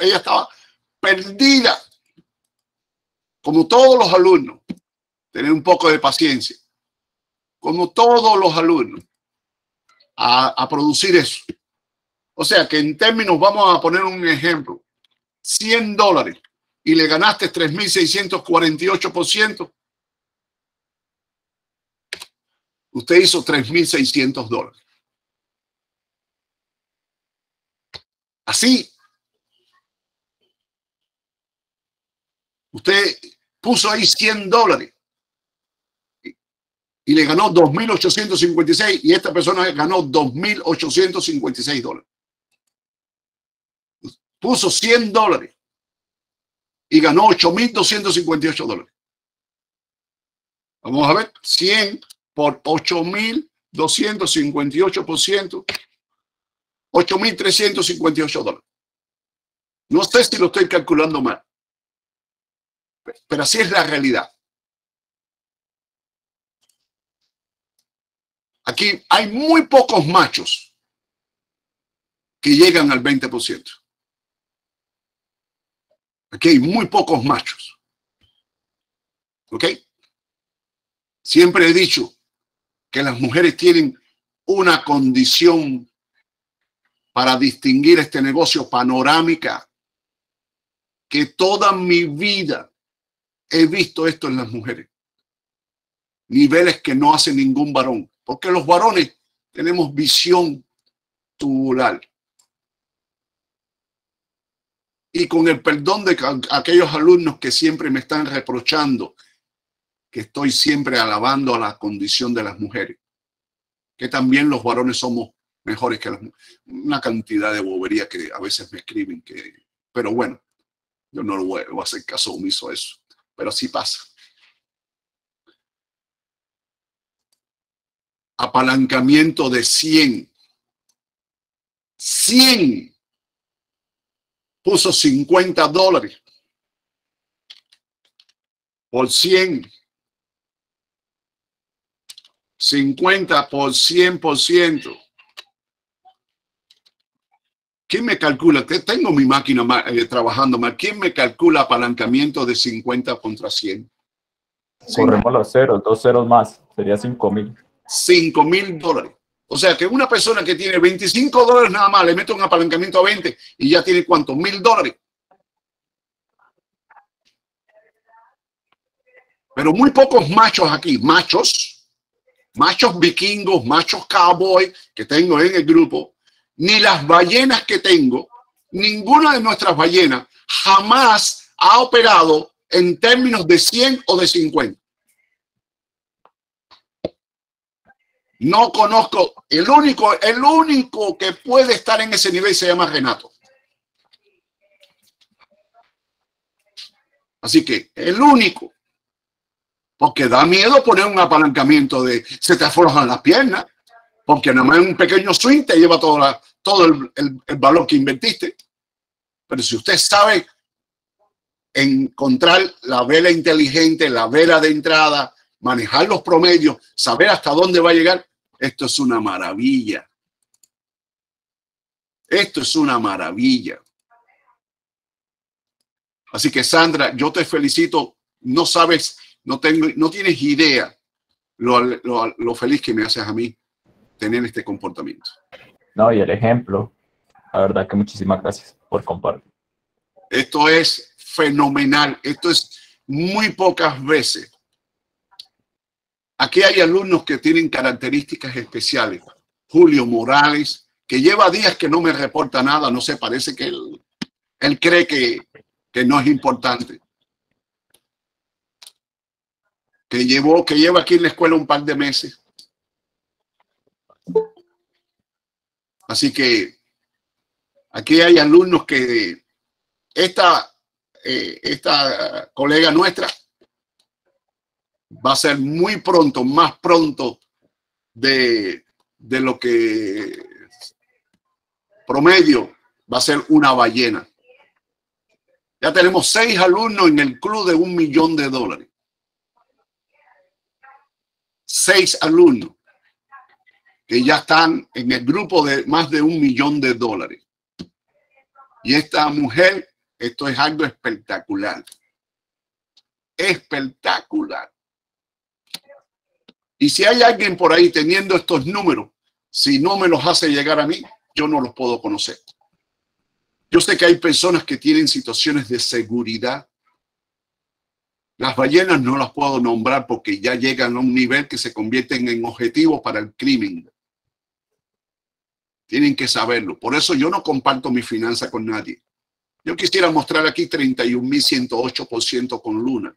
ella estaba perdida. Como todos los alumnos, tener un poco de paciencia. Como todos los alumnos, a producir eso. O sea que en términos, vamos a poner un ejemplo, $100 y le ganaste 3.648%. Usted hizo $3.600. Así. Usted puso ahí $100 y le ganó 2.856 y esta persona ganó $2.856. Puso $100 y ganó $8.258. Vamos a ver, 100 por 8.258%, $8.358. No sé si lo estoy calculando mal, pero así es la realidad. Aquí hay muy pocos machos que llegan al 20%. Aquí hay muy pocos machos. ¿Ok? Siempre he dicho que las mujeres tienen una condición para distinguir este negocio panorámica, que toda mi vida he visto esto en las mujeres. Niveles que no hace ningún varón. Porque los varones tenemos visión tubular. Y con el perdón de aquellos alumnos que siempre me están reprochando que estoy siempre alabando a la condición de las mujeres. Que también los varones somos mejores que las mujeres. Una cantidad de bobería que a veces me escriben. Pero bueno, yo no voy a hacer caso omiso a eso. Pero así pasa. Apalancamiento de 100. 100. Puso $50 por 100. 50 por 100%. ¿Quién me calcula? Tengo mi máquina trabajando mal. ¿Quién me calcula apalancamiento de 50 contra 100? Corremos los ceros, 2 ceros más. Sería $5,000. $5,000. O sea que una persona que tiene $25 nada más, le mete un apalancamiento a 20 y ya tiene ¿cuánto? $1,000. Pero muy pocos machos aquí. Machos vikingos, machos cowboy que tengo en el grupo. Ni las ballenas que tengo, ninguna de nuestras ballenas jamás ha operado en términos de 100 o de 50. No conozco, el único que puede estar en ese nivel se llama Renato. Así que el único, porque da miedo poner un apalancamiento de se te aflojan las piernas. Porque nada más en un pequeño swing te lleva todo el valor que invertiste. Pero si usted sabe encontrar la vela inteligente, la vela de entrada, manejar los promedios, saber hasta dónde va a llegar, esto es una maravilla. Esto es una maravilla. Así que Sandra, yo te felicito. No sabes, no tienes idea lo feliz que me haces a mí tener este comportamiento. No, y el ejemplo, la verdad que muchísimas gracias por compartir. Esto es fenomenal. Esto es muy pocas veces. Aquí hay alumnos que tienen características especiales. Julio Morales, que lleva días que no me reporta nada, no sé, parece que él cree que no es importante. Que lleva aquí en la escuela un par de meses. Así que aquí hay alumnos que esta colega nuestra va a ser muy pronto, más pronto de lo que promedio, va a ser una ballena. Ya tenemos 6 alumnos en el club de $1.000.000. 6 alumnos que ya están en el grupo de más de $1.000.000. Y esta mujer, esto es algo espectacular. Espectacular. Y si hay alguien por ahí teniendo estos números, si no me los hace llegar a mí, yo no los puedo conocer. Yo sé que hay personas que tienen situaciones de seguridad. Las ballenas no las puedo nombrar porque ya llegan a un nivel que se convierten en objetivos para el crimen. Tienen que saberlo. Por eso yo no comparto mi finanza con nadie. Yo quisiera mostrar aquí 31.108% con Luna.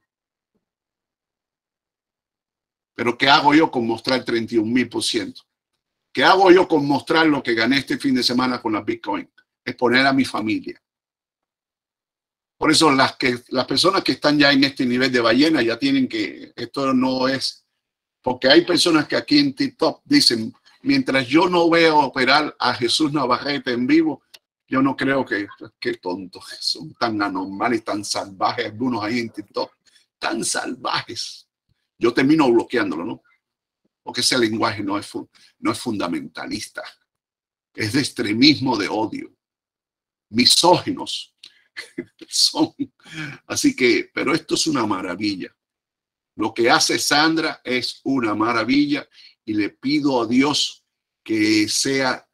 Pero ¿qué hago yo con mostrar 31.000%? ¿Qué hago yo con mostrar lo que gané este fin de semana con las Bitcoin? Es poner a mi familia. Por eso las personas que están ya en este nivel de ballena ya tienen que, esto no es, porque hay personas que aquí en TikTok dicen, mientras yo no veo operar a Jesús Navarrete en vivo, yo no creo que, qué tontos, son tan anormales, tan salvajes algunos ahí en TikTok, tan salvajes. Yo termino bloqueándolo, ¿no? Porque ese lenguaje no es fundamentalista, es de extremismo de odio, misóginos son. Así que, pero esto es una maravilla. Lo que hace Sandra es una maravilla. Y le pido a Dios que sea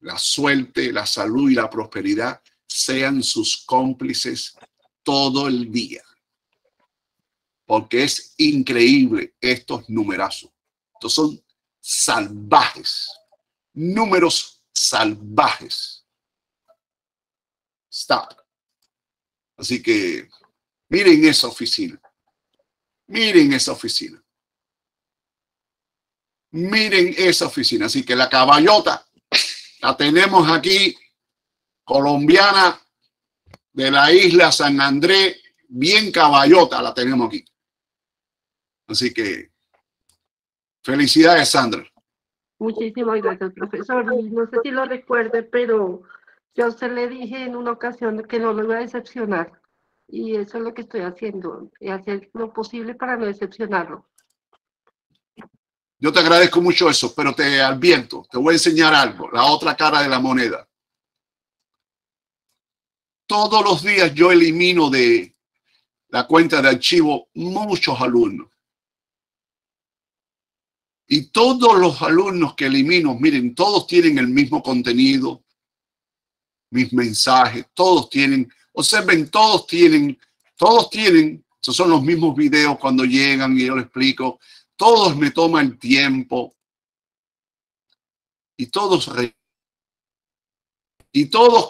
la suerte, la salud y la prosperidad sean sus cómplices todo el día. Porque es increíble estos numerazos. Estos son salvajes. Números salvajes. Stop. Así que miren esa oficina. Miren esa oficina. Miren esa oficina. Así que la caballota la tenemos aquí, colombiana de la isla San Andrés, bien caballota la tenemos aquí. Así que felicidades, Sandra. Muchísimas gracias, profesor. No sé si lo recuerde, pero yo a usted le dije en una ocasión que no lo iba a decepcionar. Y eso es lo que estoy haciendo, y hacer lo posible para no decepcionarlo. Yo te agradezco mucho eso, pero te advierto, te voy a enseñar algo, la otra cara de la moneda. Todos los días yo elimino de la cuenta de archivo muchos alumnos. Y todos los alumnos que elimino, miren, todos tienen el mismo contenido, mis mensajes, todos tienen, observen, todos tienen, esos son los mismos videos cuando llegan y yo les explico. Todos me toman tiempo y todos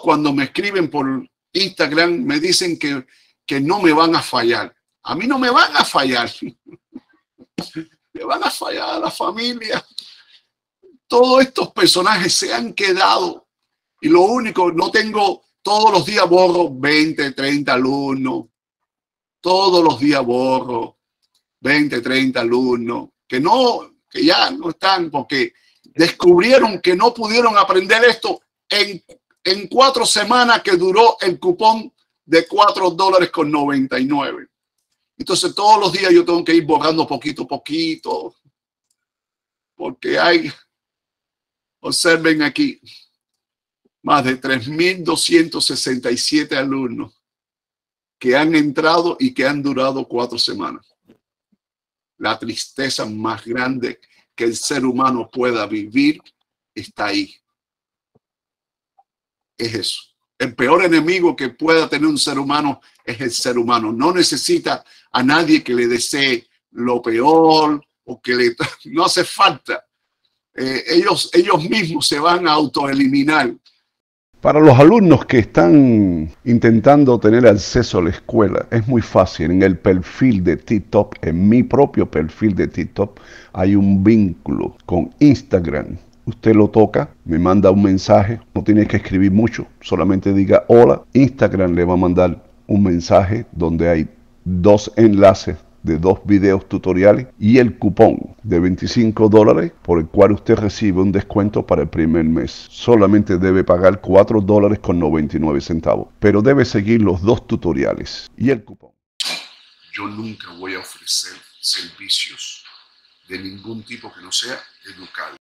cuando me escriben por Instagram me dicen que no me van a fallar. A mí no me van a fallar. Me van a fallar a la familia. Todos estos personajes se han quedado y lo único, no tengo, todos los días borro 20, 30 alumnos. Todos los días borro 20, 30 alumnos que ya no están porque descubrieron que no pudieron aprender esto en 4 semanas que duró el cupón de $4.99. Entonces todos los días yo tengo que ir borrando poquito a poquito porque hay, observen aquí, más de 3.267 alumnos que han entrado y que han durado 4 semanas. La tristeza más grande que el ser humano pueda vivir está ahí. Es eso. El peor enemigo que pueda tener un ser humano es el ser humano. No necesita a nadie que le desee lo peor o que le... No hace falta. Ellos mismos se van a autoeliminar. Para los alumnos que están intentando tener acceso a la escuela, es muy fácil. En el perfil de TikTok, en mi propio perfil de TikTok, hay un vínculo con Instagram. Usted lo toca, me manda un mensaje, no tiene que escribir mucho, solamente diga hola. Instagram le va a mandar un mensaje donde hay 2 enlaces de 2 videos tutoriales y el cupón de $25 por el cual usted recibe un descuento para el primer mes. Solamente debe pagar $4.99, pero debe seguir los 2 tutoriales y el cupón. Yo nunca voy a ofrecer servicios de ningún tipo que no sea educado.